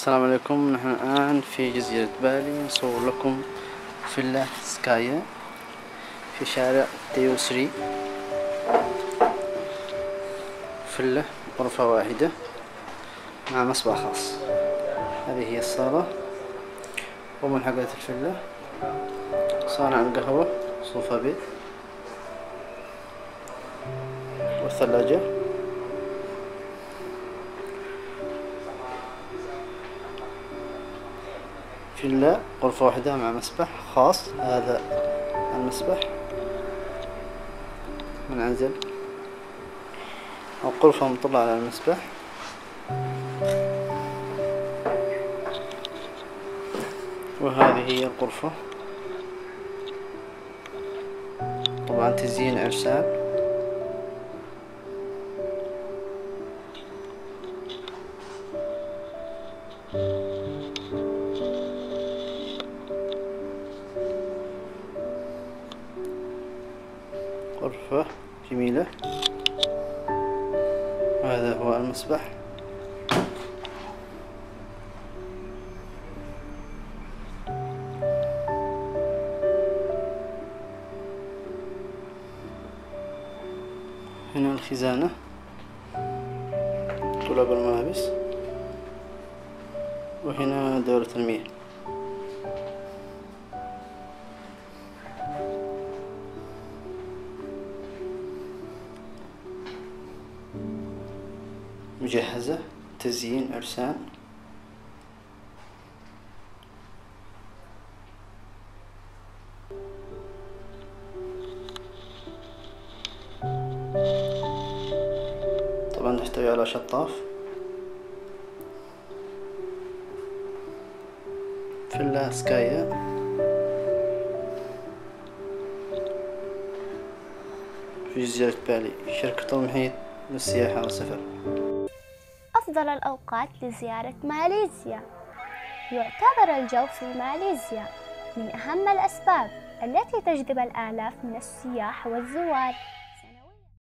السلام عليكم. نحن الآن في جزيرة بالي، نصور لكم فيلا سكايا في شارع تيوسري. فيلا غرفة واحدة مع مصباح خاص. هذه هي الصالة وملحقات الفيلا، صانع القهوة، صوفا بيت، والثلاجة، فيلا غرفة واحدة مع مسبح خاص. هذا المسبح منعزل أو غرفة مطلة على المسبح. وهذه هي الغرفة، طبعا تزيين عرسان. غرفة جميلة. هذا هو المسبح. هنا الخزانة، دولاب الملابس، وهنا دورة المياه. مجهزة، تزيين عرسان. طبعا تحتوي على شطاف. فيلا سكايا في جزيرة بالي، شركة المحيط للسياحة والسفر. أفضل الأوقات لزيارة ماليزيا. يعتبر الجو في ماليزيا من أهم الأسباب التي تجذب الآلاف من السياح والزوار.